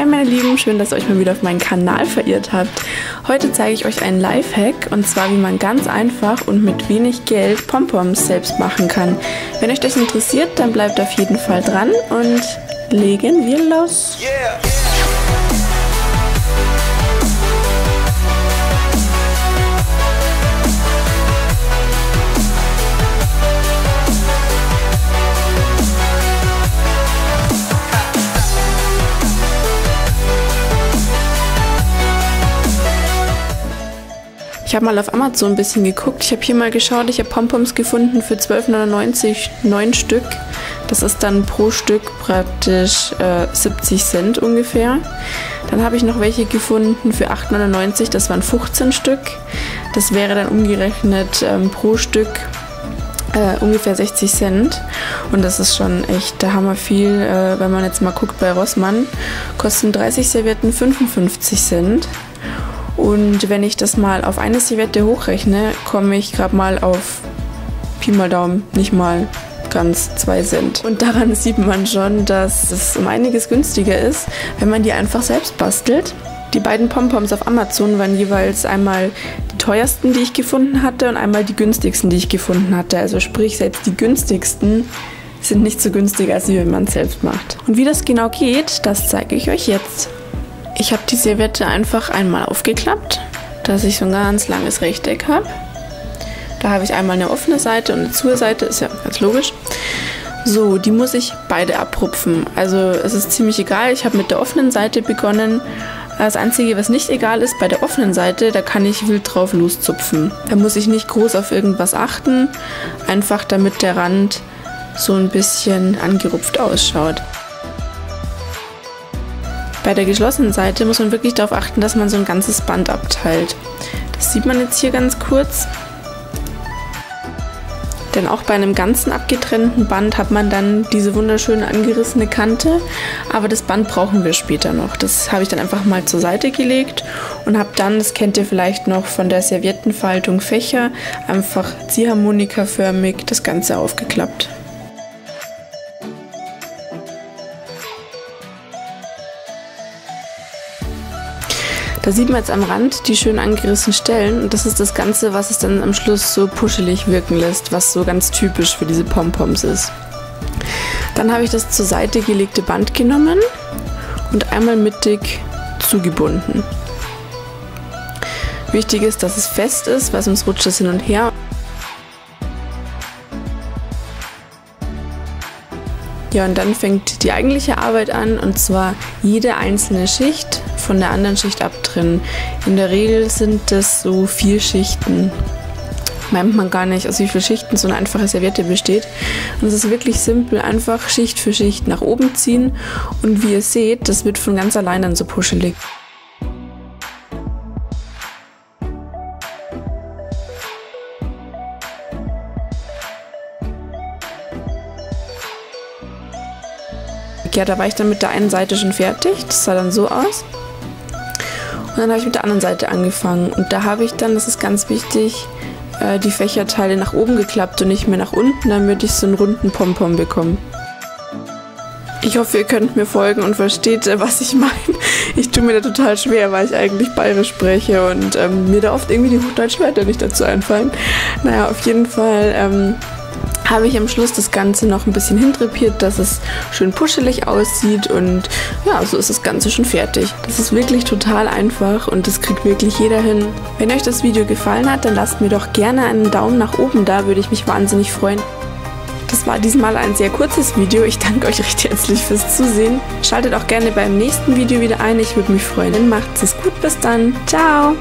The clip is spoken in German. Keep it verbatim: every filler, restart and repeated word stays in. Hi meine Lieben, schön, dass ihr euch mal wieder auf meinen Kanal verirrt habt. Heute zeige ich euch einen Lifehack und zwar, wie man ganz einfach und mit wenig Geld Pompoms selbst machen kann. Wenn euch das interessiert, dann bleibt auf jeden Fall dran und legen wir los. Yeah. Ich habe mal auf Amazon ein bisschen geguckt. Ich habe hier mal geschaut, ich habe Pompoms gefunden für zwölf neunundneunzig, neun Stück. Das ist dann pro Stück praktisch äh, siebzig Cent ungefähr. Dann habe ich noch welche gefunden für acht neunundneunzig, das waren fünfzehn Stück. Das wäre dann umgerechnet ähm, pro Stück Äh, ungefähr sechzig Cent, und das ist schon echt der Hammer viel, äh, wenn man jetzt mal guckt. Bei Rossmann kosten dreißig Servietten fünfundfünfzig Cent, und wenn ich das mal auf eine Serviette hochrechne, komme ich gerade mal auf Pi mal Daumen, nicht mal ganz zwei Cent. Und daran sieht man schon, dass es um einiges günstiger ist, wenn man die einfach selbst bastelt. Die beiden Pompoms auf Amazon waren jeweils einmal die teuersten, die ich gefunden hatte, und einmal die günstigsten, die ich gefunden hatte. Also sprich, selbst die günstigsten sind nicht so günstig, als wenn man es selbst macht. Und wie das genau geht, das zeige ich euch jetzt. Ich habe die Serviette einfach einmal aufgeklappt, dass ich so ein ganz langes Rechteck habe. Da habe ich einmal eine offene Seite und eine Zuseite, ist ja ganz logisch. So, die muss ich beide abrupfen. Also es ist ziemlich egal, ich habe mit der offenen Seite begonnen. Das Einzige, was nicht egal ist, bei der offenen Seite, da kann ich wild drauf loszupfen. Da muss ich nicht groß auf irgendwas achten, einfach damit der Rand so ein bisschen angerupft ausschaut. Bei der geschlossenen Seite muss man wirklich darauf achten, dass man so ein ganzes Band abteilt. Das sieht man jetzt hier ganz kurz. Denn auch bei einem ganzen abgetrennten Band hat man dann diese wunderschöne angerissene Kante. Aber das Band brauchen wir später noch. Das habe ich dann einfach mal zur Seite gelegt und habe dann, das kennt ihr vielleicht noch von der Serviettenfaltung Fächer, einfach ziehharmonikaförmig das Ganze aufgeklappt. Da sieht man jetzt am Rand die schön angerissenen Stellen, und das ist das Ganze, was es dann am Schluss so puschelig wirken lässt, was so ganz typisch für diese Pompoms ist. Dann habe ich das zur Seite gelegte Band genommen und einmal mittig zugebunden. Wichtig ist, dass es fest ist, weil sonst rutscht es hin und her. Ja, und dann fängt die eigentliche Arbeit an, und zwar jede einzelne Schicht von der anderen Schicht abtrennen. In der Regel sind das so vier Schichten. Meint man gar nicht, aus wie vielen Schichten so eine einfache Serviette besteht. Und es ist wirklich simpel, einfach Schicht für Schicht nach oben ziehen, und wie ihr seht, das wird von ganz allein dann so puschelig. Ja, da war ich dann mit der einen Seite schon fertig. Das sah dann so aus. Und dann habe ich mit der anderen Seite angefangen. Und da habe ich dann, das ist ganz wichtig, die Fächerteile nach oben geklappt und nicht mehr nach unten, damit ich so einen runden Pompon bekomme. Ich hoffe, ihr könnt mir folgen und versteht, was ich meine. Ich tue mir da total schwer, weil ich eigentlich bayerisch spreche und ähm, mir da oft irgendwie die hochdeutschen Wörter nicht dazu einfallen. Naja, auf jeden Fall Ähm, habe ich am Schluss das Ganze noch ein bisschen hintrepiert, dass es schön puschelig aussieht, und ja, so ist das Ganze schon fertig. Das ist wirklich total einfach und das kriegt wirklich jeder hin. Wenn euch das Video gefallen hat, dann lasst mir doch gerne einen Daumen nach oben da, würde ich mich wahnsinnig freuen. Das war diesmal ein sehr kurzes Video. Ich danke euch recht herzlich fürs Zusehen. Schaltet auch gerne beim nächsten Video wieder ein, ich würde mich freuen. Macht's es gut, bis dann. Ciao!